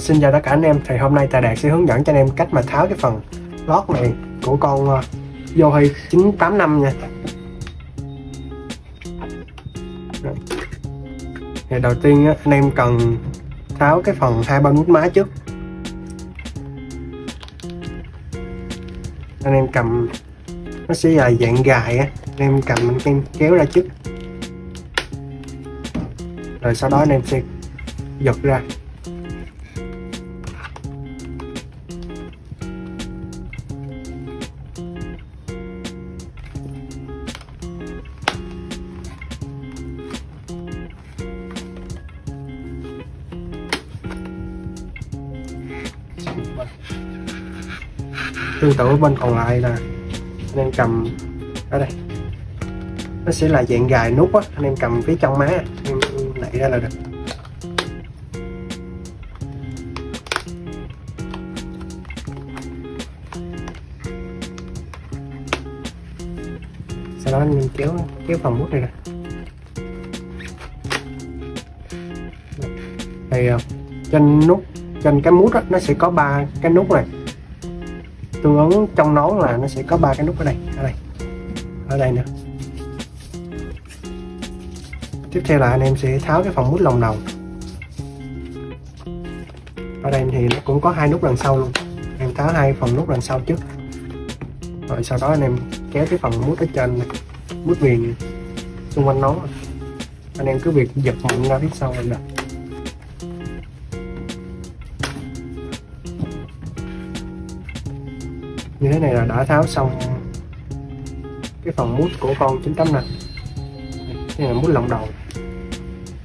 Xin chào tất cả anh em. Thì hôm nay Tài Đạt sẽ hướng dẫn cho anh em cách mà tháo cái phần lót này của con Yohe 985 nha. Thì đầu tiên anh em cần tháo cái phần hai bên mút má trước. Anh em cầm, nó sẽ là dạng gài á, anh em cầm anh kéo ra trước, rồi sau đó anh em sẽ giật ra. Tương tự bên còn lại là anh em cầm ở đây, nó sẽ là dạng gài nút á, anh em cầm phía trong má anh em đẩy ra là được. Sau đó anh em kéo phần mút này ra. Thì trên cái mút đó, nó sẽ có ba cái nút này, tương ứng trong nón là nó sẽ có ba cái nút ở đây, ở đây nữa. Tiếp theo là anh em sẽ tháo cái phần mút lòng đầu. Ở đây thì nó cũng có hai nút đằng sau luôn, em tháo hai phần nút đằng sau trước, rồi sau đó anh em kéo cái phần mút ở trên này, mút viền xung quanh nón, anh em cứ việc giật mạnh ra phía sau là được. Như thế này là đã tháo xong cái phần mút của con 985 này. Đây là mút lòng đầu,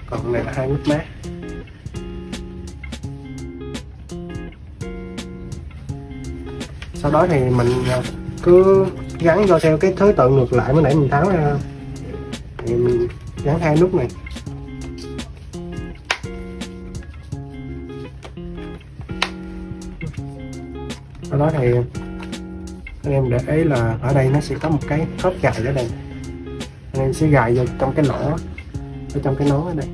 còn này là hai mút má. Sau đó thì mình cứ gắn vô theo cái thứ tự ngược lại mới nãy mình tháo ra, thì mình gắn hai nút này. Sau đó thì anh em để ý là ở đây nó sẽ có một cái khớp gài ở đây, anh em sẽ gài vào trong cái lỗ ở trong cái nón ở đây.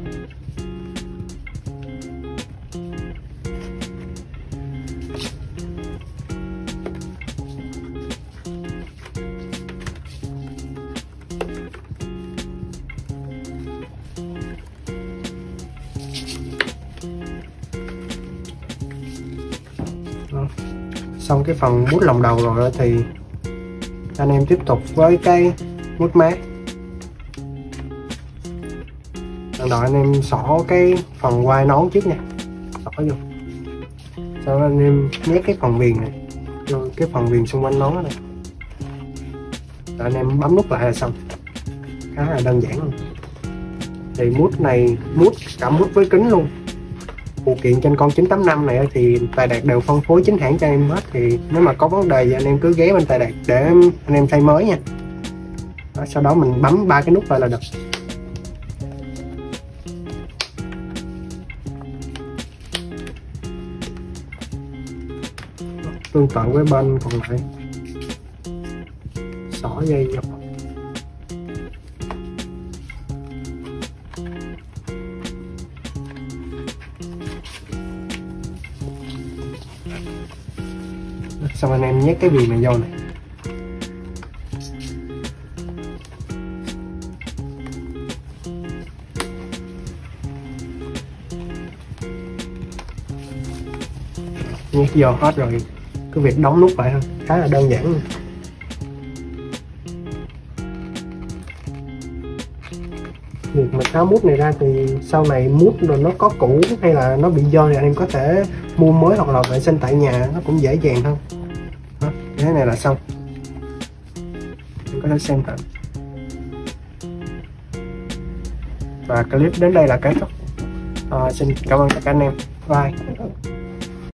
Xong cái phần mút lòng đầu rồi thì anh em tiếp tục với cái mút má. Rồi anh em xỏ cái phần vai nón trước nha, xỏ vô, sau đó anh em nhét cái phần viền này vô cái phần viền xung quanh nón này, rồi anh em bấm nút lại là xong. Khá là đơn giản luôn. Thì mút này, cả mút với kính luôn. Phụ kiện trên con 985 này thì Tài Đạt đều phân phối chính hãng cho em hết, thì nếu mà có vấn đề gì anh em cứ ghé bên Tài Đạt để anh em thay mới nha. Đó, sau đó mình bấm ba cái nút vào là được. Tương tự với bên còn lại, xỏ dây dọc. Xong anh em nhét cái viền này vô này. Nhét vô hết rồi, cứ việc đóng nút lại thôi, khá là đơn giản. Việc mà tháo mút này ra thì sau này mút rồi nó có cũ hay là nó bị dơ thì anh em có thể mua mới hoặc là vệ sinh tại nhà, nó cũng dễ dàng hơn. Thế này là xong, em có thể xem thử. Và clip đến đây là kết thúc. Xin cảm ơn tất cả anh em. Bye.